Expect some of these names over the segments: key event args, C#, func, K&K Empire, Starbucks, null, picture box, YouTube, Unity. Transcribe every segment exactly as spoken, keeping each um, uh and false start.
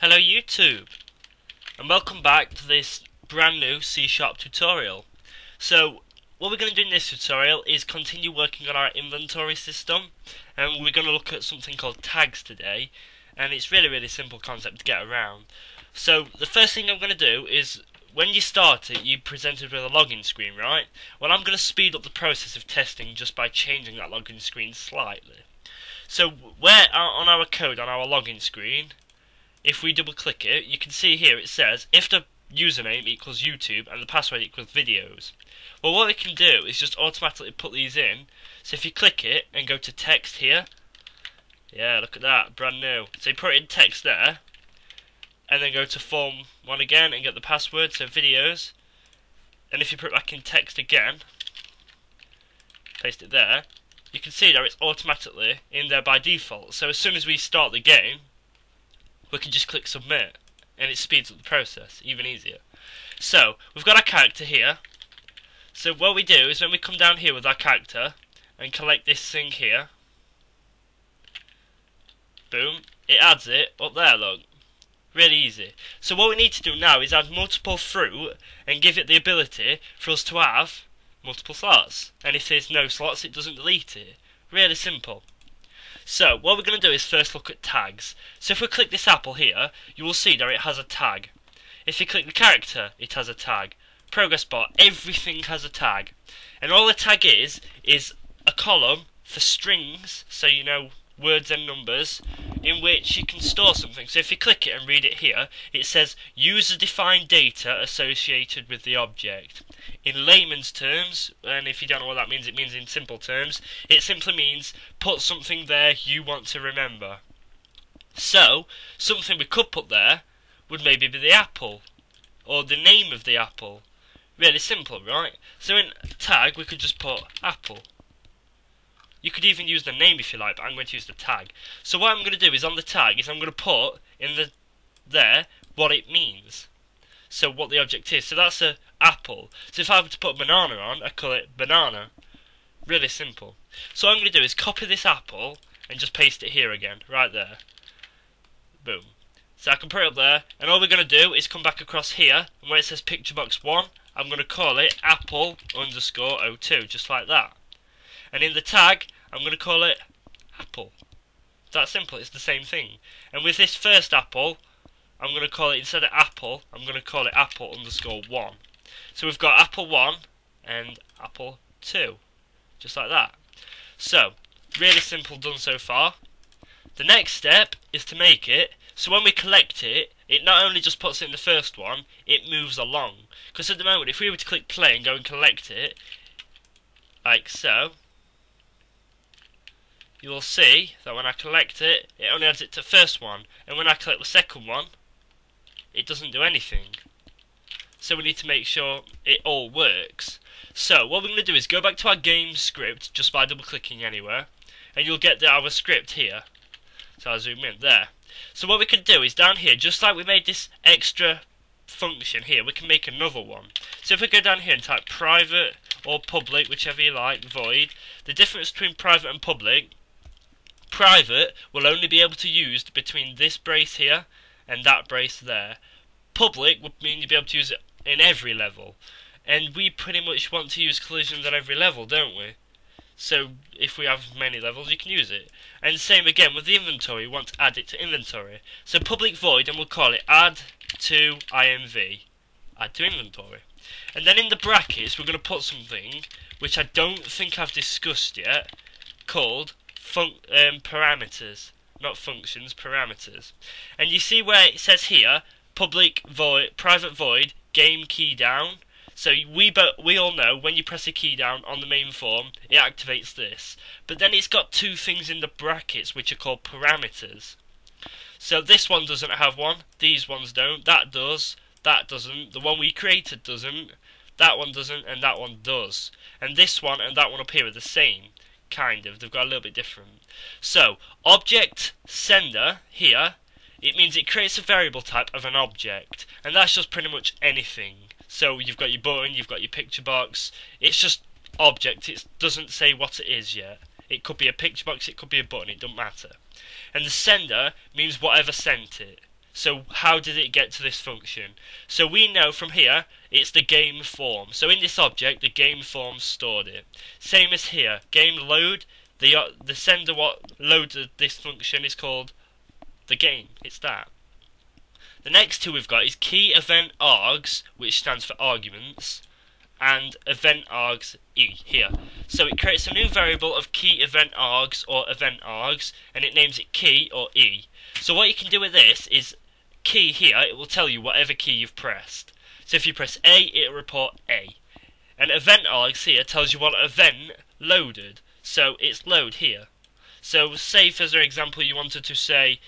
Hello YouTube, and welcome back to this brand new C# tutorial. So what we're going to do in this tutorial is continue working on our inventory system, and we're going to look at something called tags today, and it's really really simple concept to get around. So the first thing I'm going to do is, when you start it, you're presented with a login screen, right? Well, I'm going to speed up the process of testing just by changing that login screen slightly. So where on our code, on our login screen, if we double click it, you can see here it says if the username equals YouTube and the password equals videos. Well, what we can do is just automatically put these in. So if you click it and go to text here, yeah, look at that, brand new. So you put it in text there, and then go to form one again and get the password, so videos. And if you put it back in text again, paste it there, you can see that it's automatically in there by default. So as soon as we start the game, we can just click submit, and it speeds up the process even easier. So we've got our character here. So what we do is, when we come down here with our character and collect this thing here, boom, it adds it up there, look. Really easy. So what we need to do now is add multiple fruit and give it the ability for us to have multiple slots, and if there's no slots it doesn't delete it. Really simple. So what we're going to do is first look at tags. So if we click this apple here, you will see that it has a tag. If you click the character, it has a tag. Progress bar, everything has a tag. And all the tag is, is a column for strings, so you know, words and numbers, in which you can store something. So if you click it and read it here, it says user-defined data associated with the object. In layman's terms, and if you don't know what that means, it means in simple terms, it simply means put something there you want to remember. So something we could put there would maybe be the apple, or the name of the apple. Really simple, right? So in tag we could just put apple. You could even use the name if you like, but I'm going to use the tag. So what I'm going to do is, on the tag, is I'm going to put in the there what it means. So what the object is. So that's a apple. So if I were to put banana on, I call it banana. Really simple. So what I'm going to do is copy this apple and just paste it here again, right there. Boom. So I can put it up there, and all we're going to do is come back across here, and where it says picture box one, I'm going to call it apple underscore oh two, just like that. And in the tag, I'm going to call it apple. That's simple, it's the same thing. And with this first apple, I'm going to call it, instead of apple, I'm going to call it apple underscore one. So we've got apple one and apple two, just like that. So, really simple done so far. The next step is to make it, so when we collect it, it not only just puts it in the first one, it moves along. Because at the moment, if we were to click play and go and collect it, like so, you will see that when I collect it, it only adds it to the first one, and when I collect the second one, it doesn't do anything. So we need to make sure it all works. So what we're going to do is go back to our game script just by double clicking anywhere, and you'll get the, our script here. So I'll zoom in there. So what we can do is, down here, just like we made this extra function here, we can make another one. So if we go down here and type private or public, whichever you like, void, the difference between private and public, private will only be able to use between this brace here and that brace there. Public would mean you'd be able to use it in every level, and we pretty much want to use collisions on every level, don't we? So if we have many levels, you can use it. And same again with the inventory, we want to add it to inventory. So public void, and we'll call it add to I M V, add to inventory. And then in the brackets, we're going to put something which I don't think I've discussed yet, called func um, parameters, not functions, parameters. And you see where it says here, public void, private void, game key down. So we we all know when you press a key down on the main form, it activates this. But then it's got two things in the brackets which are called parameters. So this one doesn't have one, these ones don't, that does, that doesn't, the one we created doesn't, that one doesn't, and that one does. And this one and that one up here are the same, kind of, they've got a little bit different. So, object sender here, it means it creates a variable type of an object, and that's just pretty much anything. So you've got your button, you've got your picture box, it's just object, it doesn't say what it is yet. It could be a picture box, it could be a button, it doesn't matter. And the sender means whatever sent it. So how did it get to this function? So we know from here it's the game form. So in this object, the game form stored it. Same as here, game load. The uh, the sender what loaded this function is called the game. It's that. The next two we've got is key event args, which stands for arguments, and event args e here. So it creates a new variable of key event args or event args, and it names it key or e. So what you can do with this is key here, it will tell you whatever key you've pressed. So if you press A, it'll report A. And event args here tells you what event loaded. So it's load here. So say for example you wanted to say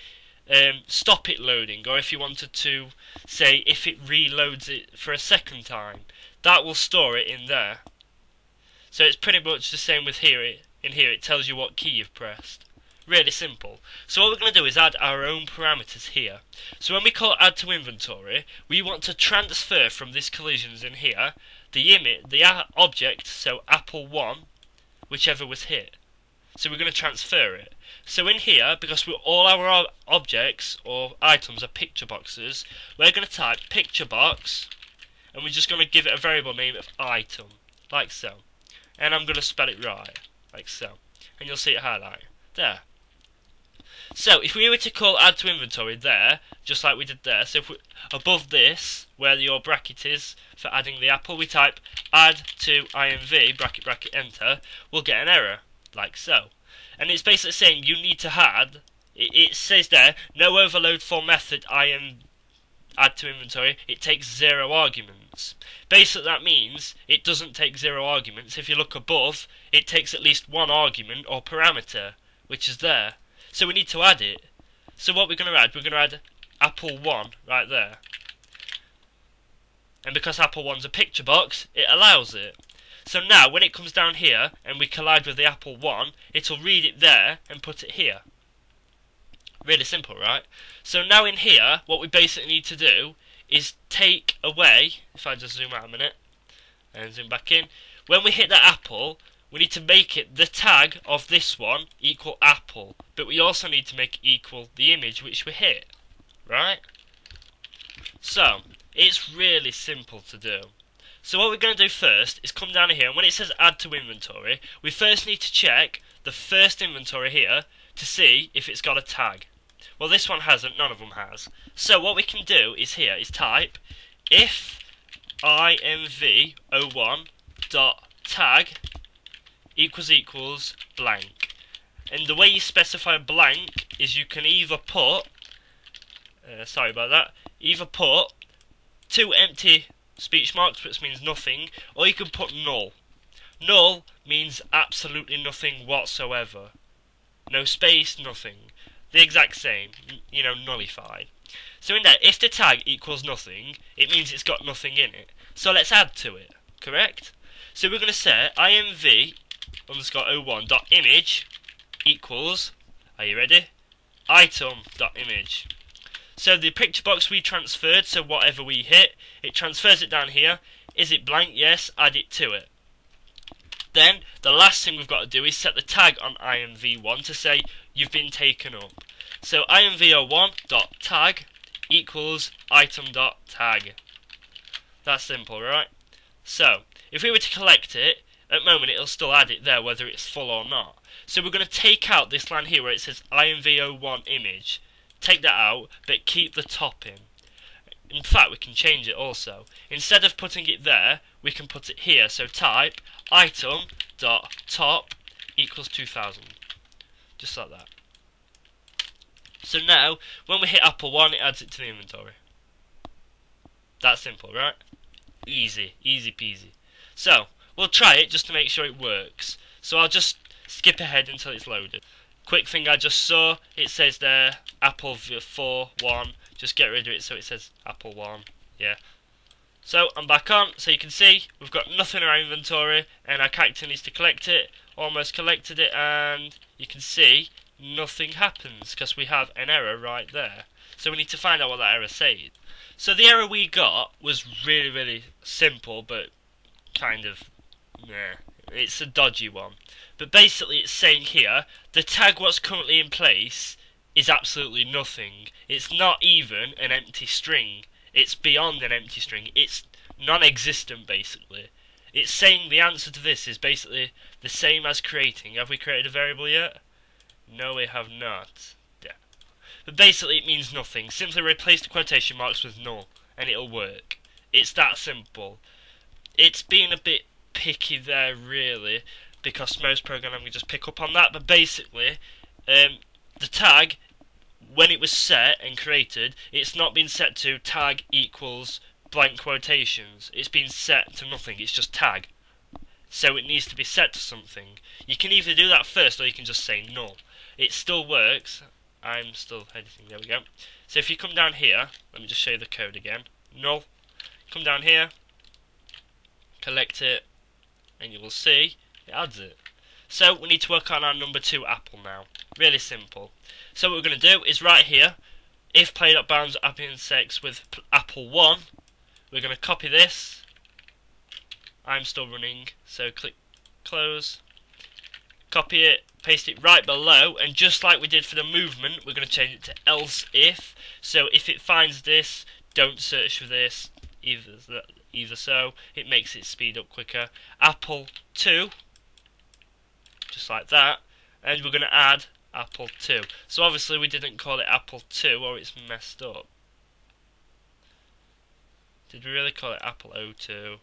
um, stop it loading, or if you wanted to say if it reloads it for a second time, that will store it in there. So it's pretty much the same with here. It, in here it tells you what key you've pressed. Really simple. So what we're going to do is add our own parameters here. So when we call add to inventory, we want to transfer from this collisions in here the image, the object, so apple one, whichever was hit. So we're going to transfer it. So in here, because we're, all our objects or items are picture boxes, we're going to type picture box, and we're just going to give it a variable name of item, like so. And I'm going to spell it right, like so. And you'll see it highlight. There. So if we were to call add to inventory there, just like we did there, so if we, above this, where your bracket is for adding the apple, we type add to I M V, bracket, bracket, enter, we'll get an error, like so. And it's basically saying you need to add, it, it says there, no overload for method I M V. Add to inventory, it takes zero arguments. Basically that means it doesn't take zero arguments. If you look above, it takes at least one argument or parameter, which is there. So we need to add it. So what we're going to add, we're going to add apple one right there. And because apple one's a picture box, it allows it. So now when it comes down here and we collide with the apple one, it'll read it there and put it here. Really simple, right? So now in here, what we basically need to do is take away, if I just zoom out a minute and zoom back in, when we hit that apple, we need to make it the tag of this one equal apple, but we also need to make it equal the image which we hit, right? So it's really simple to do. So what we're going to do first is come down here, and when it says add to inventory, we first need to check the first inventory here to see if it's got a tag. Well, this one hasn't, none of them has. So what we can do is here is type if I M V zero one dot tag equals equals blank. And the way you specify blank is you can either put uh, sorry about that, either put two empty speech marks, which means nothing, or you can put null. Null means absolutely nothing whatsoever. No space, nothing. The exact same, you know, nullified. So in there, if the tag equals nothing, it means it's got nothing in it. So let's add to it, correct? So we're going to set imv underscore zero one dot image equals, are you ready? Item dot image. So the picture box we transferred, so whatever we hit, it transfers it down here. Is it blank? Yes, add it to it. Then the last thing we've got to do is set the tag on I M V one to say you've been taken up. So I M V zero one dot tag equals item dot tag. That's simple, right? So if we were to collect it, at the moment it'll still add it there whether it's full or not. So we're going to take out this line here where it says I M V zero one image. Take that out, but keep the top in. In fact, we can change it also. Instead of putting it there, we can put it here. So type item dot top equals two thousand. Just like that. So now, when we hit apple one, it adds it to the inventory. That simple, right? Easy, easy peasy. So, we'll try it just to make sure it works. So I'll just skip ahead until it's loaded. Quick thing I just saw, it says there, apple four one, just get rid of it so it says apple one, yeah. So I'm back on, so you can see we've got nothing in our inventory and our character needs to collect it, almost collected it, and you can see nothing happens because we have an error right there. So we need to find out what that error said. So the error we got was really, really simple, but kind of, yeah. It's a dodgy one, but basically it's saying here the tag what's currently in place is absolutely nothing. It's not even an empty string. It's beyond an empty string. It's non-existent, basically. It's saying the answer to this is basically the same as creating. Have we created a variable yet? No, we have not. Yeah. But basically it means nothing. Simply replace the quotation marks with null and it'll work. It's that simple. It's being a bit picky there, really, because most programming will just pick up on that, but basically um, the tag, when it was set and created, it's not been set to tag equals blank quotations. It's been set to nothing. It's just tag. So it needs to be set to something. You can either do that first or you can just say null. It still works. I'm still editing. There we go. So if you come down here, let me just show you the code again. Null. Come down here, collect it, and you will see it adds it. So we need to work on our number two apple now. Really simple. So what we're going to do is right here, if play.bounds app intersects with apple one, we're going to copy this. I'm still running, so click close. Copy it, paste it right below, and just like we did for the movement, we're going to change it to else if. So if it finds this, don't search for this. Either either so, it makes it speed up quicker. Apple two, just like that, and we're going to add apple two. So obviously we didn't call it apple two, or it's messed up. Did we really call it apple oh two?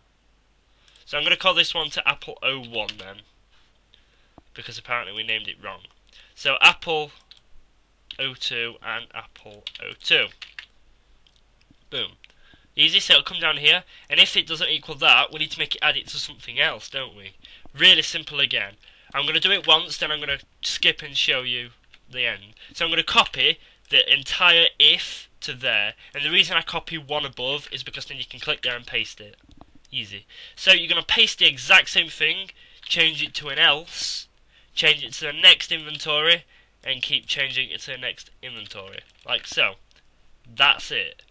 So I'm going to call this one to apple oh one then, because apparently we named it wrong. So apple oh two and apple oh two. Boom. Easy, so it'll come down here, and if it doesn't equal that, we need to make it add it to something else, don't we? Really simple again. I'm going to do it once, then I'm going to skip and show you the end. So I'm going to copy the entire if to there, and the reason I copy one above is because then you can click there and paste it. Easy. So you're going to paste the exact same thing, change it to an else, change it to the next inventory, and keep changing it to the next inventory, like so. That's it.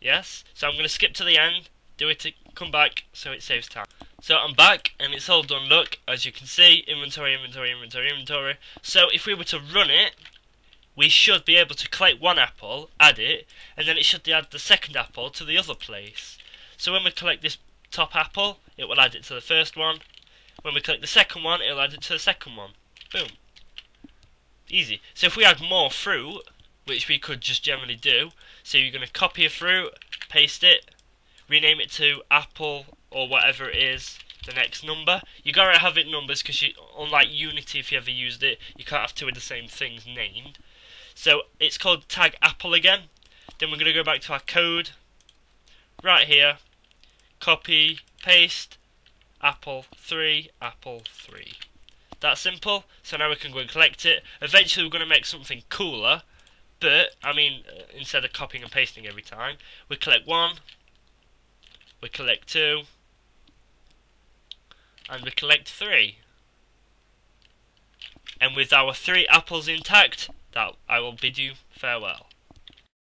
Yes, so I'm going to skip to the end, do it to come back so it saves time. So I'm back and it's all done, look, as you can see, inventory, inventory, inventory, inventory. So if we were to run it, we should be able to collect one apple, add it, and then it should add the second apple to the other place. So when we collect this top apple, it will add it to the first one. When we collect the second one, it will add it to the second one. Boom. Easy. So if we add more fruit, which we could just generally do, so you're going to copy a fruit, paste it, rename it to apple or whatever it is, the next number. You got to have it numbers because you, unlike Unity, if you ever used it, you can't have two of the same things named. So it's called tag apple again. Then we're going to go back to our code, right here, copy, paste, apple three, apple three. That simple. So now we can go and collect it. Eventually we're going to make something cooler. But, I mean, instead of copying and pasting every time, we collect one, we collect two, and we collect three. And with our three apples intact, that I will bid you farewell.